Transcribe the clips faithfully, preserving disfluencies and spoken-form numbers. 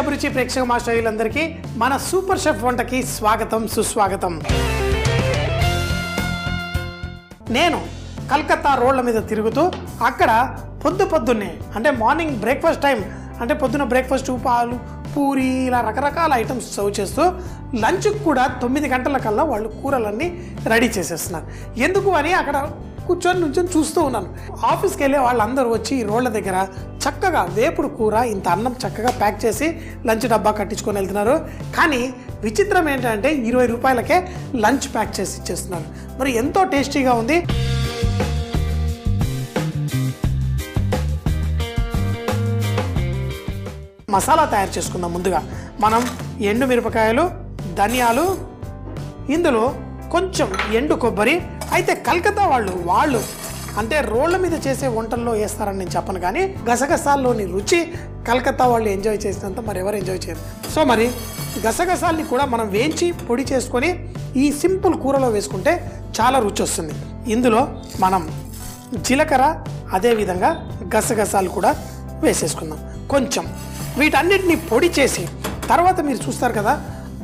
అభిరుచి ప్రేక్షక మాస్టర్లందరికీ మన సూపర్ షెఫ్ వంటకి స్వాగతం సుస్వాగతం. నేను కలకత్తా రోడ్ల మీద తిరుగుతూ అక్కడ పొద్దు పొద్దున్నే అంటే మార్నింగ్ బ్రేక్ఫాస్ట్ టైం అంటే పొద్దున బ్రేక్ఫాస్ట్ పాలు పూరి ఇలా రకరకాల ఐటమ్స్ సర్వ్ చేస్తూ లంచ్కి కూడా తొమ్మిది గంటల కల్లా వాళ్ళు కూరలన్నీ రెడీ చేసేస్తున్నారు. ఎందుకు అని అక్కడ కూర్చొని నుంచొని చూస్తూ ఉన్నాను. ఆఫీస్కి వెళ్ళే వాళ్ళందరూ వచ్చి ఈ రోడ్ల దగ్గర చక్కగా వేపుడు కూర ఇంత అన్నం చక్కగా ప్యాక్ చేసి లంచ్ డబ్బా కట్టించుకొని వెళ్తున్నారు. కానీ విచిత్రం ఏంటంటే ఇరవై రూపాయలకే లంచ్ ప్యాక్ చేసి ఇచ్చేస్తున్నారు. మరి ఎంతో టేస్టీగా ఉంది. మసాలా తయారు చేసుకుందాం. ముందుగా మనం ఎండు మిరపకాయలు, ధనియాలు, ఇందులో కొంచెం ఎండు కొబ్బరి. అయితే కలకత్తా వాళ్ళు వాళ్ళు అంటే రోళ్ళ మీద చేసే వంటల్లో వేస్తారని నేను చెప్పను, కానీ గసగసాల్లోని రుచి కలకత్తా వాళ్ళు ఎంజాయ్ చేసినంత మరి ఎవరు ఎంజాయ్ చేయరు. సో మరి గసగసాల్ని కూడా మనం వేయించి పొడి చేసుకొని ఈ సింపుల్ కూరలో వేసుకుంటే చాలా రుచి వస్తుంది. ఇందులో మనం జీలకర్ర అదేవిధంగా గసగసాలు కూడా వేసేసుకుందాం. కొంచెం వీటన్నిటిని పొడి చేసి తర్వాత మీరు చూస్తారు కదా,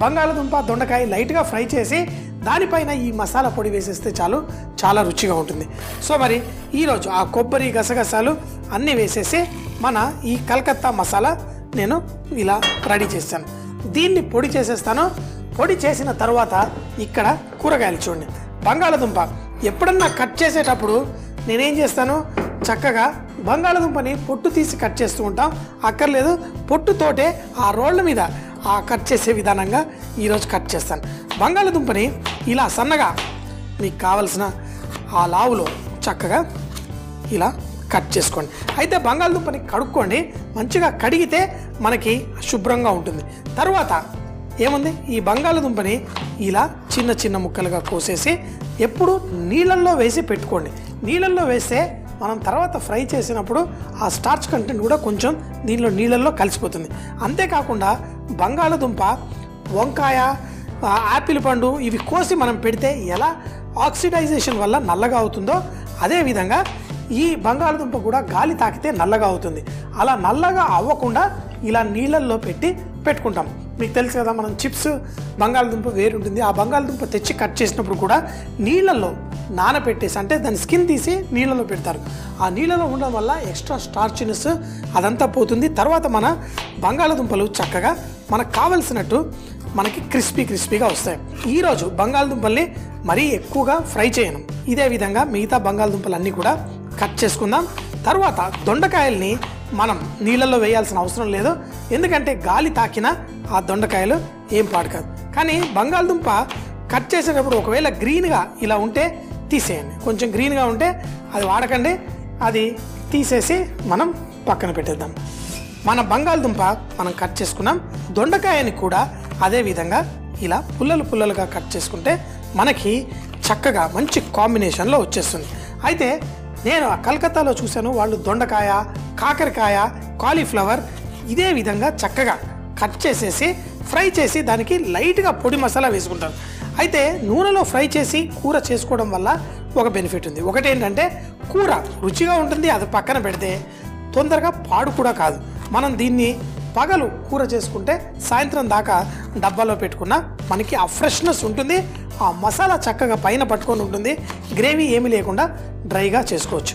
బంగాళదుంప దొండకాయ లైట్గా ఫ్రై చేసి దానిపైన ఈ మసాలా పొడి వేసేస్తే చాలు, చాలా రుచిగా ఉంటుంది. సో మరి ఈరోజు ఆ కొబ్బరి గసగసాలు అన్నీ వేసేసి మన ఈ కలకత్తా మసాలా నేను ఇలా రెడీ చేస్తాను. దీన్ని పొడి చేసేస్తాను. పొడి చేసిన తర్వాత ఇక్కడ కూరగాయలు చూడండి. బంగాళదుంప ఎప్పుడన్నా కట్ చేసేటప్పుడు నేనేం చేస్తాను, చక్కగా బంగాళదుంపని పొట్టు తీసి కట్ చేస్తూ ఉంటాం. అక్కర్లేదు పొట్టుతోటే ఆ రోళ్ళ మీద ఆ కట్ చేసే విధానంగా ఈరోజు కట్ చేస్తాను. బంగాళదుంపని ఇలా సన్నగా మీకు కావలసిన ఆ లావులో చక్కగా ఇలా కట్ చేసుకోండి. అయితే బంగాళదుంపని కడుక్కోండి, మంచిగా కడిగితే మనకి శుభ్రంగా ఉంటుంది. తర్వాత ఏముంది, ఈ బంగాళదుంపని ఇలా చిన్న చిన్న ముక్కలుగా కోసేసి ఎప్పుడు నీళ్ళల్లో వేసి పెట్టుకోండి. నీళ్ళల్లో వేస్తే మనం తర్వాత ఫ్రై చేసినప్పుడు ఆ స్టార్చ్ కంటెంట్ కూడా కొంచెం దీనిలో నీళ్ళల్లో కలిసిపోతుంది. అంతేకాకుండా బంగాళదుంప, వంకాయ, యాపిల్ పండు ఇవి కోసి మనం పెడితే ఎలా ఆక్సిడైజేషన్ వల్ల నల్లగా అవుతుందో అదేవిధంగా ఈ బంగాళదుంప కూడా గాలి తాకితే నల్లగా అవుతుంది. అలా నల్లగా అవ్వకుండా ఇలా నీళ్ళల్లో పెట్టి పెట్టుకుంటాం. మీకు తెలుసు కదా, మనం చిప్స్ బంగాళదుంప వేరు ఉంటుంది. ఆ బంగాళదుంప తెచ్చి కట్ చేసినప్పుడు కూడా నీళ్ళల్లో నానపెట్టేసి అంటే దాని స్కిన్ తీసి నీళ్ళలో పెడతారు. ఆ నీళ్ళలో ఉండడం వల్ల ఎక్స్ట్రా స్టార్చినెస్ అదంతా పోతుంది. తర్వాత మన బంగాళదుంపలు చక్కగా మనకు కావలసినట్టు మనకి క్రిస్పీ క్రిస్పీగా వస్తాయి. ఈరోజు బంగాళదుంపల్ని మరీ ఎక్కువగా ఫ్రై చేయను. ఇదే విధంగా మిగతా బంగాళదుంపలన్నీ కూడా కట్ చేసుకుందాం. తర్వాత దొండకాయల్ని మనం నీళ్ళల్లో వేయాల్సిన అవసరం లేదు, ఎందుకంటే గాలి తాకిన ఆ దొండకాయలు ఏం పాడు కాదు. కానీ బంగాళదుంప కట్ చేసేటప్పుడు ఒకవేళ గ్రీన్గా ఇలా ఉంటే తీసేయండి. కొంచెం గ్రీన్గా ఉంటే అది వాడకండి, అది తీసేసి మనం పక్కన పెట్టేద్దాం. మన బంగాళదుంప మనం కట్ చేసుకున్నాం. దొండకాయని కూడా అదేవిధంగా ఇలా పుల్లలు పుల్లలుగా కట్ చేసుకుంటే మనకి చక్కగా మంచి కాంబినేషన్లో వచ్చేస్తుంది. అయితే నేను కలకత్తాలో చూశాను, వాళ్ళు దొండకాయ, కాకరకాయ, కాలీఫ్లవర్ ఇదే విధంగా చక్కగా కట్ చేసేసి ఫ్రై చేసి దానికి లైట్గా పొడి మసాలా వేసుకుంటారు. అయితే నూనెలో ఫ్రై చేసి కూర చేసుకోవడం వల్ల ఒక బెనిఫిట్ ఉంది. ఒకటి ఏంటంటే కూర రుచిగా ఉంటుంది, అది పక్కన పెడితే తొందరగా పాడు కూడా కాదు. మనం దీన్ని పగలు కూర చేసుకుంటే సాయంత్రం దాకా డబ్బాలో పెట్టుకున్నా మనకి ఆ ఫ్రెష్నెస్ ఉంటుంది, ఆ మసాలా చక్కగా పైన పట్టుకొని ఉంటుంది, గ్రేవీ ఏమీ లేకుండా డ్రైగా చేసుకోవచ్చు.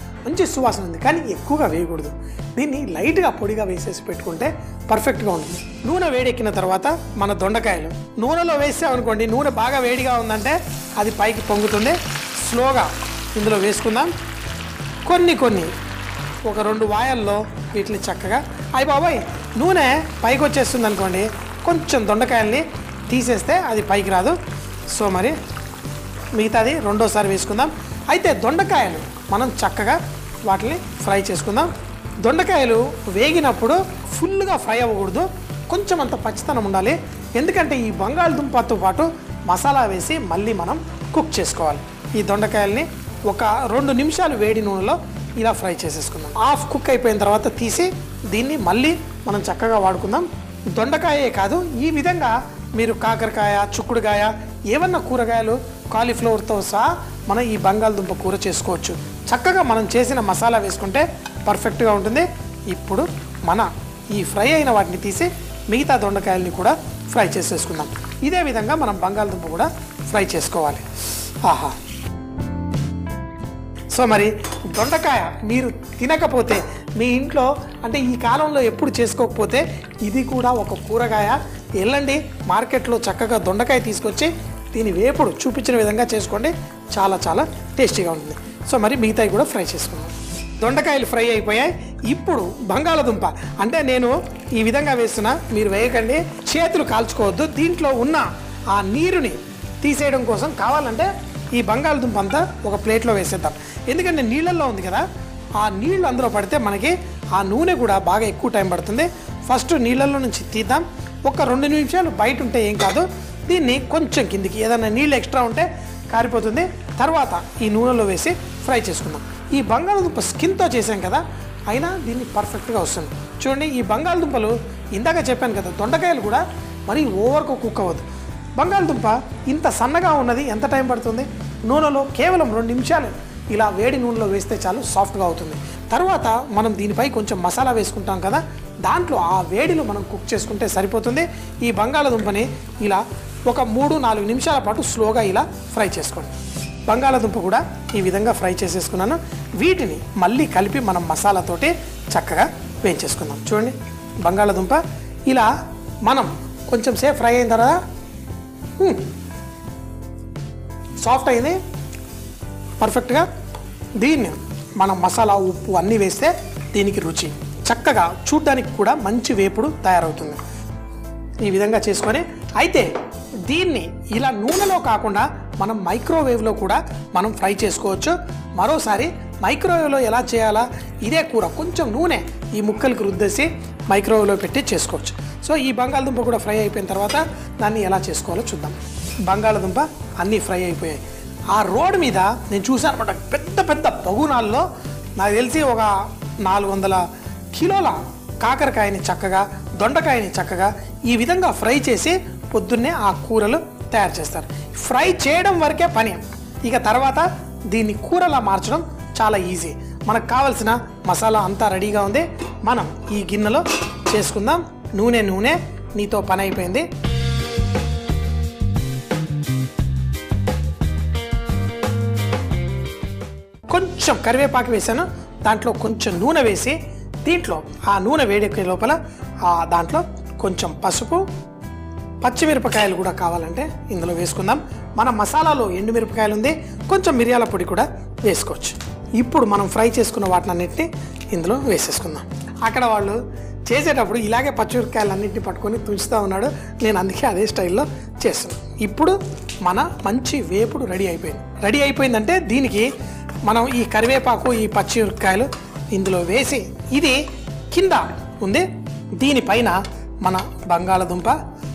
మంచి సువాసన ఉంది, కానీ ఎక్కువగా వేయకూడదు. దీన్ని లైట్గా పొడిగా వేసేసి పెట్టుకుంటే పర్ఫెక్ట్గా ఉంటుంది. నూనె వేడెక్కిన తర్వాత మన దొండకాయలు నూనెలో వేసామనుకోండి, నూనె బాగా వేడిగా ఉందంటే అది పైకి పొంగుతుంది. స్లోగా ఇందులో వేసుకుందాం. కొన్ని కొన్ని ఒక రెండు వాయల్లో వీటిని చక్కగా అయి బాబాయ్ నూనె పైకి వచ్చేస్తుంది అనుకోండి, కొంచెం దొండకాయల్ని తీసేస్తే అది పైకి రాదు. సో మరి మిగతాది రెండోసారి వేసుకుందాం. అయితే దొండకాయలు మనం చక్కగా వాటిని ఫ్రై చేసుకుందాం. దొండకాయలు వేగినప్పుడు ఫుల్గా ఫ్రై అవ్వకూడదు, కొంచెం అంత పచ్చితనం ఉండాలి ఎందుకంటే ఈ బంగాళదుంపతో పాటు మసాలా వేసి మళ్ళీ మనం కుక్ చేసుకోవాలి ఈ దొండకాయల్ని ఒక రెండు నిమిషాలు వేడి నూనెలో ఇలా ఫ్రై చేసేసుకుందాం హాఫ్ కుక్ అయిపోయిన తర్వాత తీసి దీన్ని మళ్ళీ మనం చక్కగా వాడుకుందాం దొండకాయే కాదు ఈ విధంగా మీరు కాకరకాయ చుక్కుడుకాయ ఏవన్న కూరగాయలు కాలీఫ్లవర్ తో సహా మనం ఈ బంగాళదుంప కూర చేసుకోవచ్చు చక్కగా మనం చేసిన మసాలా వేసుకుంటే పర్ఫెక్ట్ గా ఉంటుంది ఇప్పుడు మన ఈ ఫ్రై అయిన వాటిని తీసి మిగతా దొండకాయల్ని కూడా ఫ్రై చేసేసుకుందాం ఇదే విధంగా మనం బంగాళదుంప కూడా ఫ్రై చేసుకోవాలి ఆహా సో మరి దొండకాయ మీరు తినకపోతే మీ ఇంట్లో అంటే ఈ కాలంలో ఎప్పుడు చేసుకోకపోతే ఇది కూడా ఒక కూరగాయ ఎల్లండి మార్కెట్లో చక్కగా దొండకాయ తీసుకొచ్చి దీని వేపుడు చూపించిన విధంగా చేసుకోండి చాలా చాలా టేస్టీగా ఉంటుంది సో మరి మిగతాయి కూడా ఫ్రై చేసుకుందాం దొండకాయలు ఫ్రై అయిపోయాయి ఇప్పుడు బంగాళదుంప అంటే నేను ఈ విధంగా వేస్తున్నా మీరు వేయకండి చేతులు కాల్చుకోవద్దు దీంట్లో ఉన్న ఆ నీరుని తీసేయడం కోసం కావాలంటే ఈ బంగాళదుంప అంతా ఒక ప్లేట్లో వేసేద్దాం ఎందుకంటే నీళ్ళల్లో ఉంది కదా ఆ నీళ్ళు అందులో పడితే మనకి ఆ నూనె కూడా బాగా ఎక్కువ టైం పడుతుంది ఫస్ట్ నీళ్ళల్లో నుంచి తీద్దాం ఒక రెండు నిమిషాలు బయట ఉంటే ఏం కాదు దీన్ని కొంచెం కిందికి ఏదైనా నీళ్ళు ఎక్స్ట్రా ఉంటే కారిపోతుంది తర్వాత ఈ నూనెలో వేసి ఫ్రై చేసుకుందాం ఈ బంగాళదుంప స్కిన్తో చేసాం కదా అయినా దీన్ని పర్ఫెక్ట్గా వస్తుంది చూడండి ఈ బంగాళదుంపలు ఇందాక చెప్పాను కదా దొండకాయలు కూడా మరీ ఓవర్కు కుక్ అవ్వదు బంగాళదుంప ఇంత సన్నగా ఉన్నది ఎంత టైం పడుతుంది నూనెలో కేవలం రెండు నిమిషాలు ఇలా వేడి నూనెలో వేస్తే చాలు సాఫ్ట్గా అవుతుంది తర్వాత మనం దీనిపై కొంచెం మసాలా వేసుకుంటాం కదా దాంట్లో ఆ వేడిలో మనం కుక్ చేసుకుంటే సరిపోతుంది ఈ బంగాళదుంపని ఇలా ఒక మూడు నాలుగు నిమిషాల పాటు స్లోగా ఇలా ఫ్రై చేసుకోండి బంగాళదుంప కూడా ఈ విధంగా ఫ్రై చేసేసుకున్నాను వీటిని మళ్ళీ కలిపి మనం మసాలాతోటి చక్కగా వేయించేసుకుందాం చూడండి బంగాళదుంప ఇలా మనం కొంచెం సేపు ఫ్రై అయిన తర్వాత సాఫ్ట్ అయింది పర్ఫెక్ట్గా దీన్ని మనం మసాలా ఉప్పు అన్నీ వేస్తే దీనికి రుచి చక్కగా చూడ్డానికి కూడా మంచి వేపుడు తయారవుతుంది ఈ విధంగా చేసుకొని అయితే దీన్ని ఇలా నూనెలో కాకుండా మనం మైక్రోవేవ్లో కూడా మనం ఫ్రై చేసుకోవచ్చు మరోసారి మైక్రోవేవ్లో ఎలా చేయాలా ఇదే కూర కొంచెం నూనె ఈ ముక్కలకు రుద్దేసి మైక్రోవేవ్లో పెట్టి చేసుకోవచ్చు సో ఈ బంగాళదుంప కూడా ఫ్రై అయిపోయిన తర్వాత దాన్ని ఎలా చేసుకోవాలో చూద్దాం బంగాళదుంప అన్నీ ఫ్రై అయిపోయాయి ఆ రోడ్ మీద నేను చూసాను అనమాట పెద్ద పెద్ద బగునాల్లో నాకు తెలిసి ఒక నాలుగు వందల కిలోల కాకరకాయని చక్కగా దొండకాయని చక్కగా ఈ విధంగా ఫ్రై చేసి పొద్దున్నే ఆ కూరలు తయారు చేస్తారు ఫ్రై చేయడం వరకే పని ఇక తర్వాత దీన్ని కూరలా మార్చడం చాలా ఈజీ మనకు కావాల్సిన మసాలా అంతా రెడీగా ఉంది మనం ఈ గిన్నెలో చేసుకుందాం నూనె నూనె నీతో పని అయిపోయింది కొంచెం కరివేపాకు వేసాను దాంట్లో కొంచెం నూనె వేసి దీంట్లో ఆ నూనె వేడెక్కే లోపల దాంట్లో కొంచెం పసుపు పచ్చిమిరపకాయలు కూడా కావాలంటే ఇందులో వేసుకుందాం మన మసాలాలో ఎండుమిరపకాయలు ఉంది కొంచెం మిరియాల పొడి కూడా వేసుకోవచ్చు ఇప్పుడు మనం ఫ్రై చేసుకున్న వాటినన్నింటినీ ఇందులో వేసేసుకుందాం అక్కడ వాళ్ళు చేసేటప్పుడు ఇలాగే పచ్చిమిరపకాయలు అన్నింటినీ పట్టుకొని తుంచుతూ ఉన్నాడు నేను అందుకే అదే స్టైల్లో చేస్తున్నాను ఇప్పుడు మన మంచి వేపుడు రెడీ అయిపోయింది రెడీ అయిపోయిందంటే దీనికి మనం ఈ కరివేపాకు ఈ పచ్చిమిరపకాయలు ఇందులో వేసి ఇది కింద ఉంది దీనిపైన మన బంగాళదుంప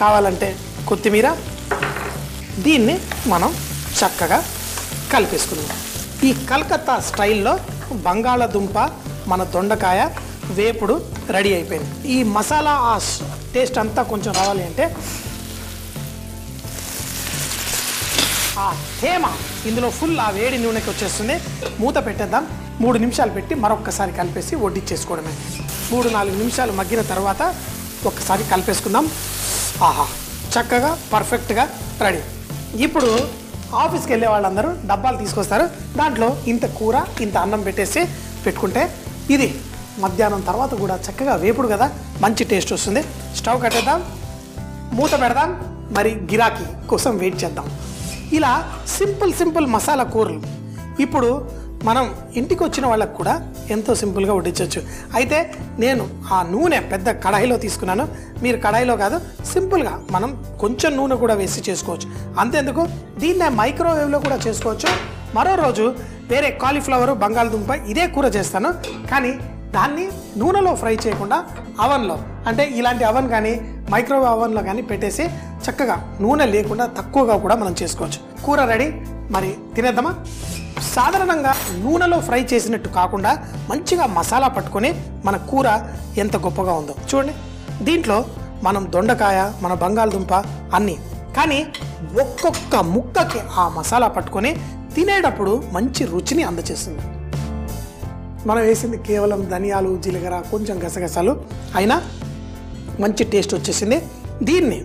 కావాలంటే కొత్తిమీర దీన్ని మనం చక్కగా కలిపేసుకుందాం ఈ కలకత్తా స్టైల్లో బంగాళదుంప మన దొండకాయ వేపుడు రెడీ అయిపోయింది ఈ మసాలా ఆ టేస్ట్ అంతా కొంచెం రావాలి అంటే ఆ తేమ ఇందులో ఫుల్ ఆ వేడి నూనెకి వచ్చేస్తుంది మూత పెట్టేద్దాం మూడు నిమిషాలు పెట్టి మరొక్కసారి కలిపేసి వడ్డించేసుకోవడమే మూడు నాలుగు నిమిషాలు మగ్గిన తర్వాత ఒక్కసారి కలిపేసుకుందాం ఆహా చక్కగా పర్ఫెక్ట్గా రెడీ ఇప్పుడు ఆఫీస్కి వెళ్ళే వాళ్ళందరూ డబ్బాలు తీసుకొస్తారు దాంట్లో ఇంత కూర ఇంత అన్నం పెట్టేసి పెట్టుకుంటే ఇది మధ్యాహ్నం తర్వాత కూడా చక్కగా వేపుడు కదా మంచి టేస్ట్ వస్తుంది స్టవ్ కట్టేద్దాం మూత పెడదాం మరి గిరాకీ కోసం వెయిట్ చేద్దాం. ఇలా సింపుల్ సింపుల్ మసాలా కూరలు ఇప్పుడు మనం ఇంటికి వచ్చిన వాళ్ళకు కూడా ఎంతో సింపుల్గా వడ్డించవచ్చు. అయితే నేను ఆ నూనె పెద్ద కడాయిలో తీసుకున్నాను, మీరు కడాయిలో కాదు సింపుల్గా మనం కొంచెం నూనె కూడా వేసి చేసుకోవచ్చు. అంతేందుకు దీన్నే మైక్రోవేవ్లో కూడా చేసుకోవచ్చు. మరో రోజు వేరే కాలీఫ్లవరు బంగాళదుంప ఇదే కూర చేస్తాను, కానీ దాన్ని నూనెలో ఫ్రై చేయకుండా అవన్లో, అంటే ఇలాంటి అవన్ కానీ మైక్రోవేవ్ అవన్లో కానీ పెట్టేసి చక్కగా నూనె లేకుండా తక్కువగా కూడా మనం చేసుకోవచ్చు. కూర రెడీ, మరి తినేద్దామా? సాధారణంగా నూనెలో ఫ్రై చేసినట్టు కాకుండా మంచిగా మసాలా పట్టుకొని మన కూర ఎంత గొప్పగా ఉందో చూడండి. దీంట్లో మనం దొండకాయ, మన బంగాళదుంప అన్నీ, కానీ ఒక్కొక్క ముక్కకి ఆ మసాలా పట్టుకొని తినేటప్పుడు మంచి రుచిని అందచేస్తుంది. మనం వేసింది కేవలం ధనియాలు, జీలకర్ర, కొంచెం గసగసాలు, అయినా మంచి టేస్ట్ వచ్చేసింది. దీన్ని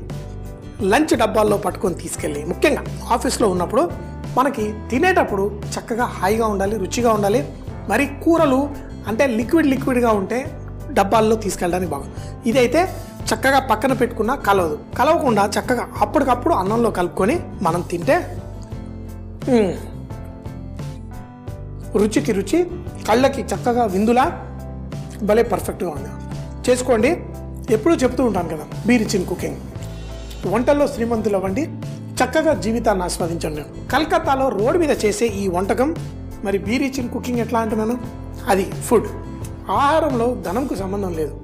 లంచ్ డబ్బాల్లో పట్టుకొని తీసుకెళ్ళి, ముఖ్యంగా ఆఫీస్లో ఉన్నప్పుడు మనకి తినేటప్పుడు చక్కగా హాయిగా ఉండాలి, రుచిగా ఉండాలి. మరి కూరలు అంటే లిక్విడ్ లిక్విడ్గా ఉంటే డబ్బాల్లో తీసుకెళ్ళడానికి బాగుంది. ఇదైతే చక్కగా పక్కన పెట్టుకున్నా కలవదు, కలవకుండా చక్కగా అప్పటికప్పుడు అన్నంలో కలుపుకొని మనం తింటే రుచికి రుచి, కళ్ళకి చక్కగా విందులా భలే పర్ఫెక్ట్గా ఉంది. చేసుకోండి, ఎప్పుడూ చెప్తూ ఉంటాను కదా, బీ రిచ్ ఇన్ కుకింగ్, వంటల్లో శ్రీమంతులు అవ్వండి, చక్కగా జీవితాన్ని ఆస్వాదించండి. కలకత్తాలో రోడ్ మీద చేసే ఈ వంటకం మరి బీ రిచ్ ఇన్ కుకింగ్ ఎట్లా అంటున్నాను, అది ఫుడ్. ఆహారంలో ధనంకు సంబంధం లేదు,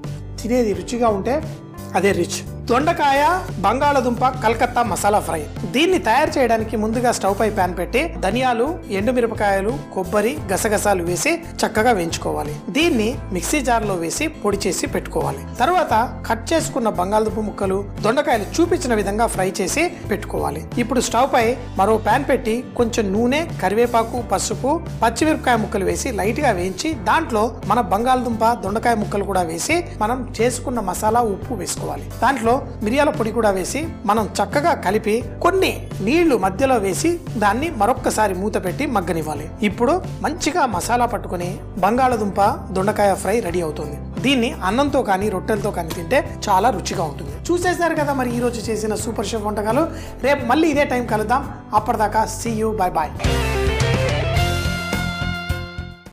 తినేది రుచిగా ఉంటే అదే రిచ్. దొండకాయ బంగాళదుంప కలకత్తా మసాలా ఫ్రై. దీన్ని తయారు చేయడానికి ముందుగా స్టవ్ పై ప్యాన్ పెట్టి ధనియాలు, ఎండుమిరపకాయలు, కొబ్బరి, గసగసాలు వేసి చక్కగా వేయించుకోవాలి. దీన్ని మిక్సీ జార్లో వేసి పొడి చేసి పెట్టుకోవాలి. తర్వాత కట్ చేసుకున్న బంగాళదుంప ముక్కలు, దొండకాయలు చూపించిన విధంగా ఫ్రై చేసి పెట్టుకోవాలి. ఇప్పుడు స్టవ్ పై మరో ప్యాన్ పెట్టి కొంచెం నూనె, కరివేపాకు, పసుపు, పచ్చిమిరపకాయ ముక్కలు వేసి లైట్ గా వేయించి దాంట్లో మన బంగాళదుంప, దొండకాయ ముక్కలు కూడా వేసి మనం చేసుకున్న మసాలా, ఉప్పు వేసుకోవాలి. దాంట్లో మిరియాల పొడి కూడా వేసి మనం చక్కగా కలిపి కొన్ని నీళ్లు మధ్యలో వేసి దాన్ని మరొక్కసారి మూత పెట్టి మగ్గనివ్వాలి. ఇప్పుడు మంచిగా మసాలా పట్టుకుని బంగాళదుంప దొండకాయ ఫ్రై రెడీ అవుతుంది. దీన్ని అన్నంతో కానీ రొట్టెలతో కానీ తింటే చాలా రుచిగా ఉంటుంది. చూసేశారు కదా మరి ఈరోజు చేసిన సూపర్ షెఫ్ వంటకాలు. రేపు మళ్ళీ ఇదే టైం కలుద్దాం. అప్పటిదాకా సీ యూ, బాయ్ బాయ్.